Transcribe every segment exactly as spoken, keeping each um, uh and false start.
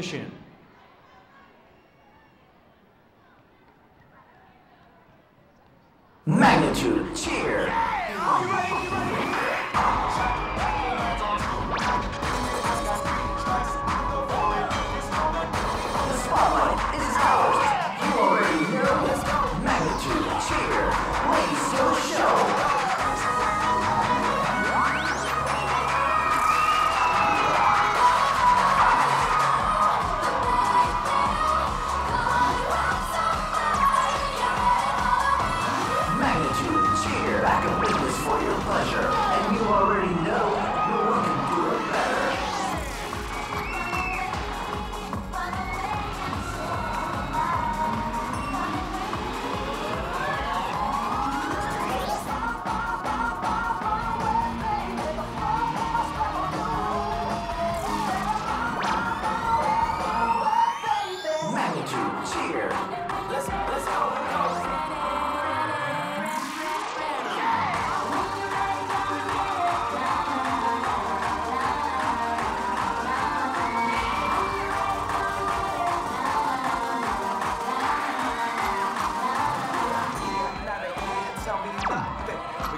competition. Magnitude Cheer! Yeah, you ready, you ready? The spotlight is ours. You already know this. Magnitude Cheer! Raise your show! I can make this for your pleasure, and you already know no one can do it better. Magnitude Cheer. Let's, let's go.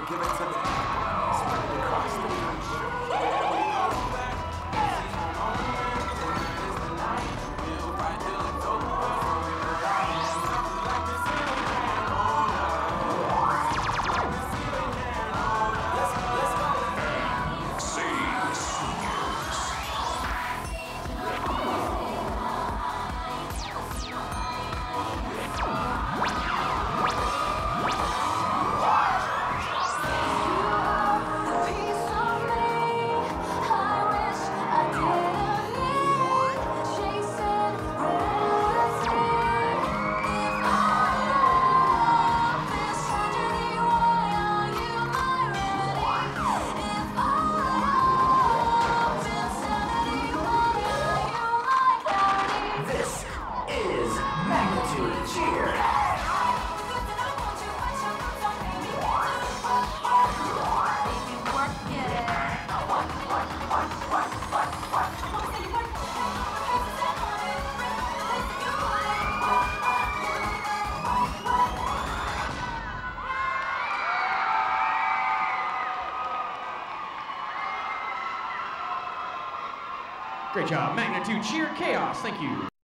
Give it to the spread across the country. Great job, Magnitude Cheer Chaos, thank you.